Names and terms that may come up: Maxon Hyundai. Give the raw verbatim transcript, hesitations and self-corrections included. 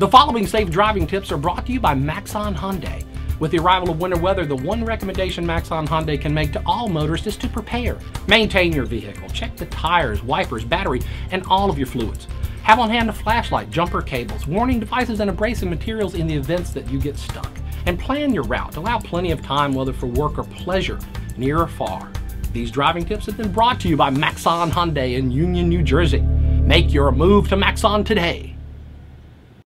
The following safe driving tips are brought to you by Maxon Hyundai. With the arrival of winter weather, the one recommendation Maxon Hyundai can make to all motorists is to prepare. Maintain your vehicle, check the tires, wipers, battery, and all of your fluids. Have on hand a flashlight, jumper cables, warning devices, and abrasive materials in the events that you get stuck. And plan your route. Allow plenty of time, whether for work or pleasure, near or far. These driving tips have been brought to you by Maxon Hyundai in Union, New Jersey. Make your move to Maxon today.